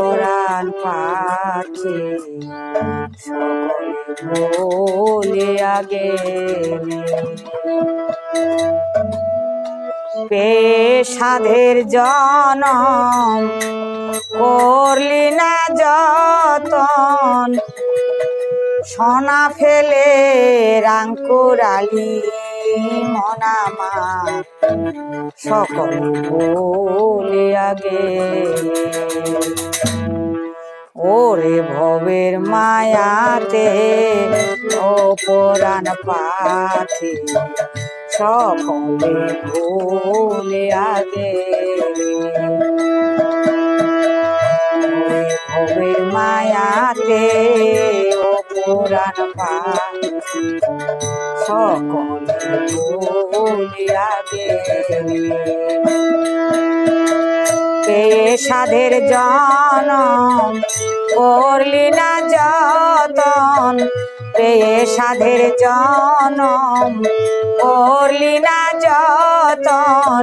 পরাণ পাখি সকলে ভুলিয়া গেলে পেশাধের জনম করলি না যতন সোনা ফেলে রাঙ্কুরালি মনামা সকল বলিয়া গেলে ওরে ভবের মায়াতে ও পরাণ পাখি সকলে বলিয়া গেলে ভবের মায়াতে ও পুরাণ পাখি সকলে ভুলিয়া গেলে পেশাধের জনম করলি না যতন পেশাধের জনম করলি না যতন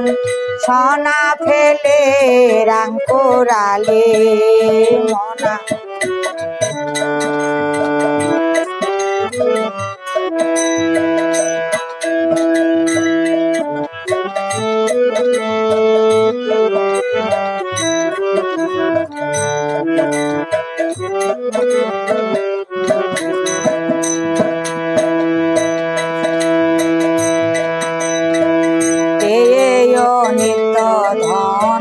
সোনা ফেলে রাঙ্কুরালে মনা নিত্য ধন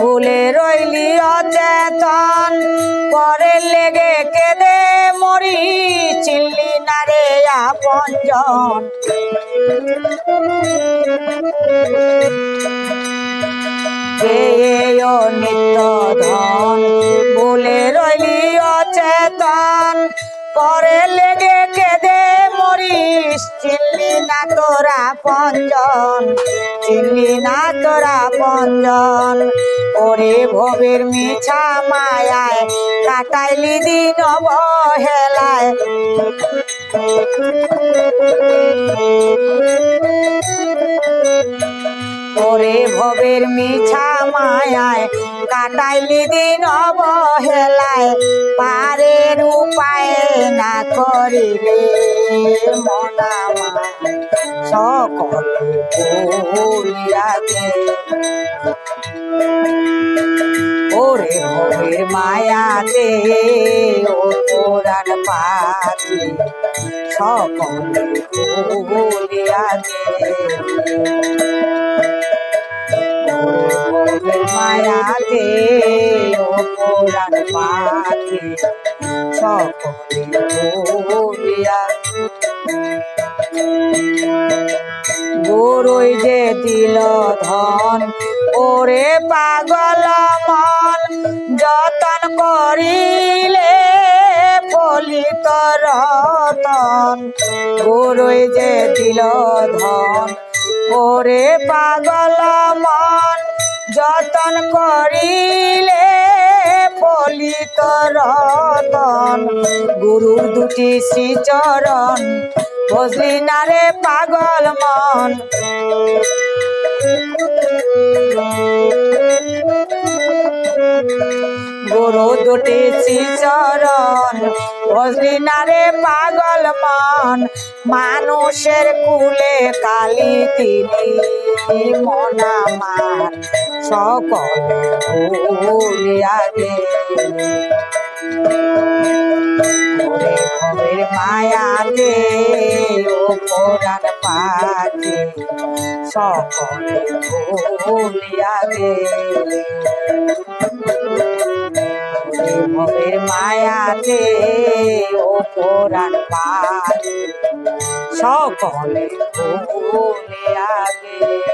বলে রইলি অচেতন পরে লেগে কেঁদে মরিস চিনলি না তোরা পঞ্জন চিনলি না তোরা পঞ্জন ওরে ভবের মিছা মায়ায় কাটাইলি দিন অবহেলায় ওরে ভবের মিছা মায়ায় কাটাইলি দিন অবহেলায় পারের উপায় না করিলে মনা মা সকলে ভুলিয়া গেলে ওরে ভবের মায়াতে ও পুরাণ পাখি সকলে ভুলিয়া গেলে ভবের মায়াতে ও পুরাণ পাখি সকলে ভুলিয়া গুরুই যে দিল ধন ওরে পাগল মন যতন করিলে ফলিত রতন গুরুই যে দিল ধন ওরে পাগল মন যতন করিলে ফলিত রতন গুরুর দুটি শ্রীচরণ বুঝলি না রে পাগল মন গুরু দুটি শ্রীচরণ বুঝলি না রে পাগল মন মানুষের কুলে কালি দিলি মন আমার সকলে ভুলিয়া গেলে ভবের মায়াতে ও পুরাণ পাখি সকলে ভুলিয়া গেলে ভবের মায়াতে ও পুরাণ পাখি সকলে ভুলিয়া গেলে।